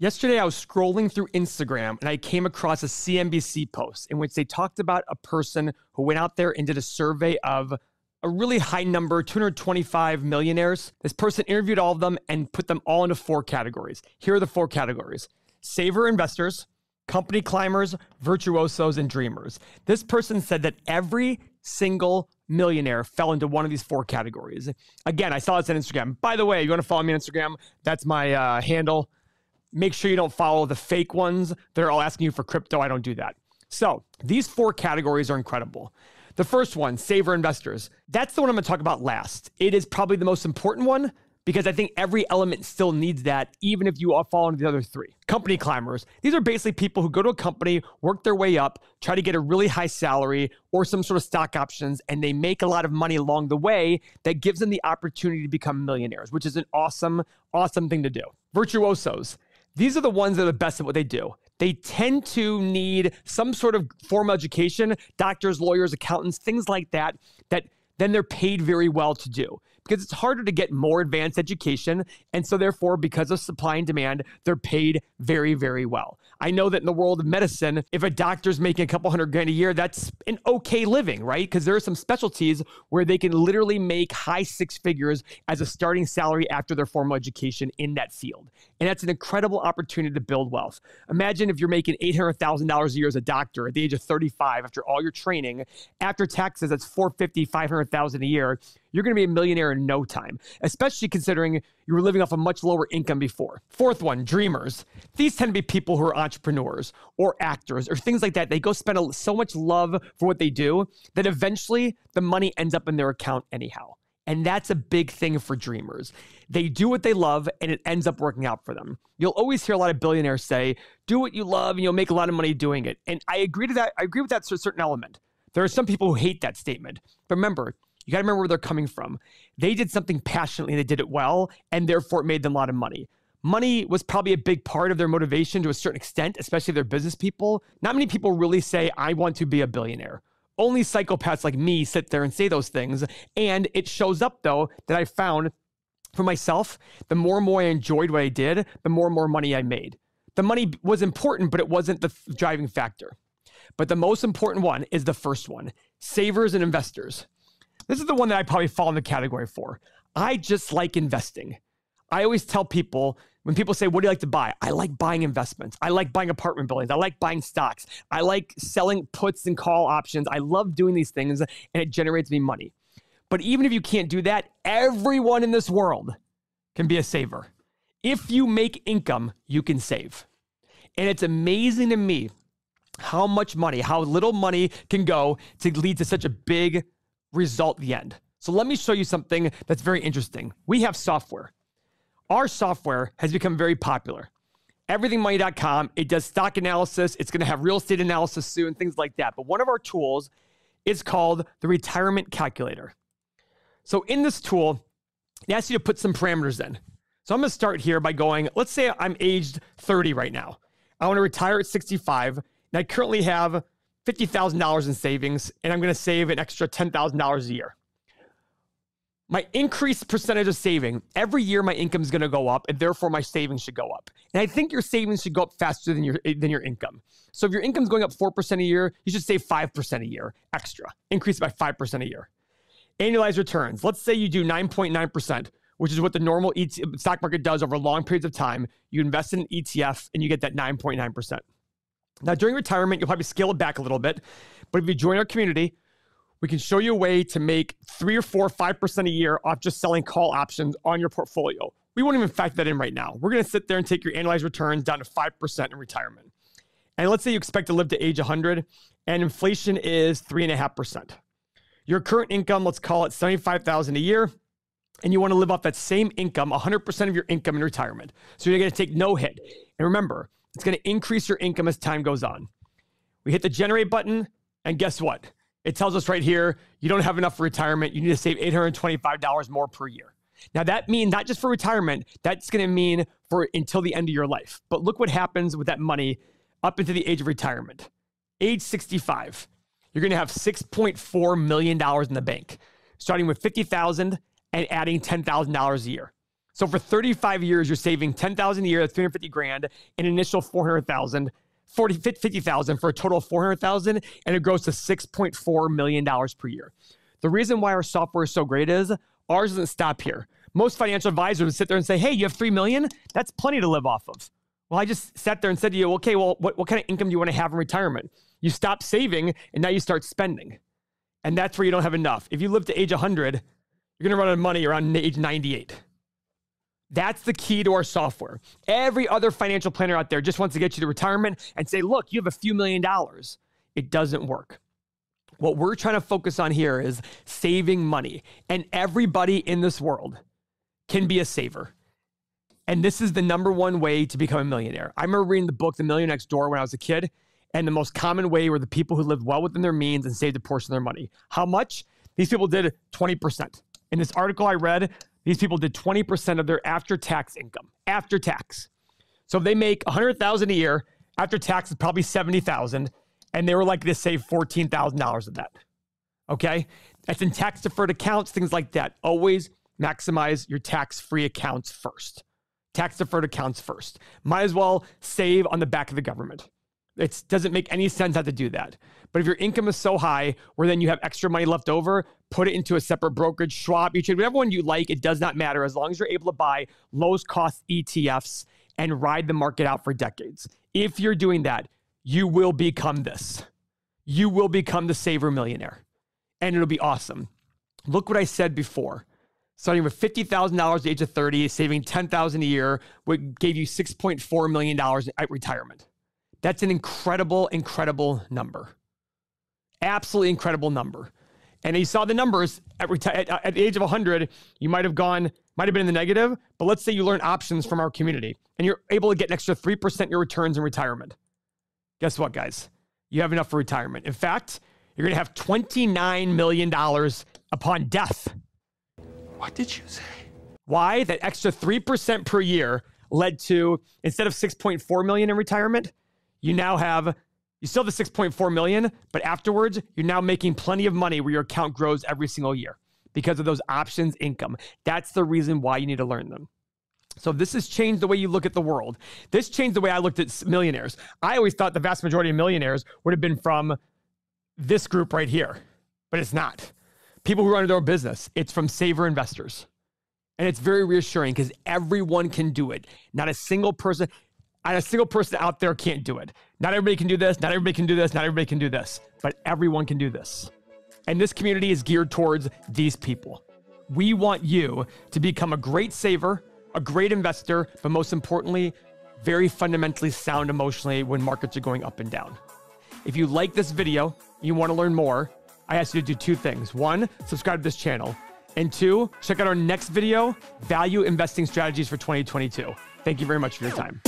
Yesterday, I was scrolling through Instagram and I came across a CNBC post in which they talked about a person who went out there and did a survey of a really high number, 225 millionaires. This person interviewed all of them and put them all into four categories. Here are the four categories: saver investors, company climbers, virtuosos, and dreamers. This person said that every single millionaire fell into one of these four categories. Again, I saw this on Instagram. By the way, you want to follow me on Instagram? That's my handle. Make sure you don't follow the fake ones. They're all asking you for crypto. I don't do that. So these four categories are incredible. The first one, saver investors. That's the one I'm going to talk about last. It is probably the most important one because I think every element still needs that, even if you all fall into the other three. Company climbers. These are basically people who go to a company, work their way up, try to get a really high salary or some sort of stock options, and they make a lot of money along the way that gives them the opportunity to become millionaires, which is an awesome, awesome thing to do. Virtuosos. These are the ones that are the best at what they do. They tend to need some sort of formal education, doctors, lawyers, accountants, things like that, that then they're paid very well to do because it's harder to get more advanced education. And so therefore, because of supply and demand, they're paid very, very well. I know that in the world of medicine, if a doctor's making a couple $100,000 a year, that's an okay living, right? Because there are some specialties where they can literally make high six figures as a starting salary after their formal education in that field. And that's an incredible opportunity to build wealth. Imagine if you're making $800,000 a year as a doctor at the age of 35 after all your training. After taxes, that's $450,000, $500,000 a year. You're going to be a millionaire in no time, especially considering you were living off a much lower income before. Fourth one, dreamers. These tend to be people who are entrepreneurs or actors or things like that. They go spend so much love for what they do that eventually the money ends up in their account anyhow. And that's a big thing for dreamers. They do what they love and it ends up working out for them. You'll always hear a lot of billionaires say, do what you love and you'll make a lot of money doing it. And I agree to that. I agree with that to a certain element. There are some people who hate that statement. But remember, you got to remember where they're coming from. They did something passionately, they did it well, and therefore it made them a lot of money. Money was probably a big part of their motivation to a certain extent, especially if they're business people. Not many people really say, I want to be a billionaire. Only psychopaths like me sit there and say those things. And it shows up, though, that I found for myself, the more and more I enjoyed what I did, the more and more money I made. The money was important, but it wasn't the driving factor. But the most important one is the first one, savers and investors. This is the one that I probably fall in the category for. I just like investing. I always tell people, when people say, what do you like to buy? I like buying investments. I like buying apartment buildings. I like buying stocks. I like selling puts and call options. I love doing these things and it generates me money. But even if you can't do that, everyone in this world can be a saver. If you make income, you can save. And it's amazing to me how much money, how little money can go to lead to such a big result at the end. So let me show you something that's very interesting. We have software. Our software has become very popular. Everythingmoney.com, it does stock analysis. It's going to have real estate analysis soon, things like that. But one of our tools is called the retirement calculator. So in this tool, it asks you to put some parameters in. So I'm going to start here by going, let's say I'm aged 30 right now. I want to retire at 65, and I currently have $50,000 in savings, and I'm going to save an extra $10,000 a year. My increased percentage of saving, every year my income is going to go up, and therefore my savings should go up. And I think your savings should go up faster than your income. So if your income is going up 4% a year, you should save 5% a year extra, increase by 5% a year. Annualized returns. Let's say you do 9.9%, which is what the normal stock market does over long periods of time. You invest in an ETF, and you get that 9.9%. Now, during retirement, you'll probably scale it back a little bit, but if you join our community, we can show you a way to make 3 or 4 or 5% a year off just selling call options on your portfolio. We won't even factor that in right now. We're going to sit there and take your annualized returns down to 5% in retirement. And let's say you expect to live to age 100 and inflation is 3.5%. Your current income, let's call it $75,000 a year, and you want to live off that same income, 100% of your income in retirement. So you're going to take no hit. And remember, it's going to increase your income as time goes on. We hit the generate button, and guess what? It tells us right here, you don't have enough for retirement. You need to save $825 more per year. Now, that means not just for retirement. That's going to mean for until the end of your life. But look what happens with that money up into the age of retirement. Age 65, you're going to have $6.4 million in the bank, starting with $50,000 and adding $10,000 a year. So for 35 years, you're saving $10,000 a year, $350,000, an initial $400,000, $50,000 for a total of $400,000, and it grows to $6.4 million per year. The reason why our software is so great is ours doesn't stop here. Most financial advisors would sit there and say, hey, you have $3 million? That's plenty to live off of. Well, I just sat there and said to you, okay, well, what kind of income do you want to have in retirement? You stop saving, and now you start spending. And that's where you don't have enough. If you live to age 100, you're going to run out of money around age 98. That's the key to our software. Every other financial planner out there just wants to get you to retirement and say, look, you have a few million dollars. It doesn't work. What we're trying to focus on here is saving money. And everybody in this world can be a saver. And this is the number one way to become a millionaire. I remember reading the book, The Millionaire Next Door, when I was a kid. And the most common way were the people who lived well within their means and saved a portion of their money. How much? These people did 20%. In this article I read, these people did 20% of their after-tax income. After tax. So if they make $100,000 a year, after tax is probably $70,000, and they were likely to save $14,000 of that. Okay? That's in tax-deferred accounts, things like that. Always maximize your tax-free accounts first. Tax-deferred accounts first. Might as well save on the back of the government. It doesn't make any sense not to do that. But if your income is so high where then you have extra money left over, put it into a separate brokerage, Schwab, ETrade, whatever one you like, it does not matter as long as you're able to buy lowest cost ETFs and ride the market out for decades. If you're doing that, you will become this. You will become the saver millionaire. And it'll be awesome. Look what I said before. Starting with $50,000 at the age of 30, saving $10,000 a year, what gave you $6.4 million at retirement. That's an incredible, incredible number. Absolutely incredible number. And you saw the numbers at the age of 100, you might have been in the negative, but let's say you learn options from our community and you're able to get an extra 3% of your returns in retirement. Guess what, guys? You have enough for retirement. In fact, you're going to have $29 million upon death. What did you say? Why? That extra 3% per year led to, instead of $6.4 million in retirement, you still have the $6.4 million, but afterwards, you're now making plenty of money where your account grows every single year because of those options income. That's the reason why you need to learn them. So this has changed the way you look at the world. This changed the way I looked at millionaires. I always thought the vast majority of millionaires would have been from this group right here, but it's not. People who run their own business, it's from saver investors. And it's very reassuring because everyone can do it. Not a single person... And a single person out there can't do it. Not everybody can do this. Not everybody can do this. Not everybody can do this. But everyone can do this. And this community is geared towards these people. We want you to become a great saver, a great investor, but most importantly, very fundamentally sound emotionally when markets are going up and down. If you like this video, you want to learn more, I ask you to do two things. One, subscribe to this channel. And two, check out our next video, Value Investing Strategies for 2022. Thank you very much for your time.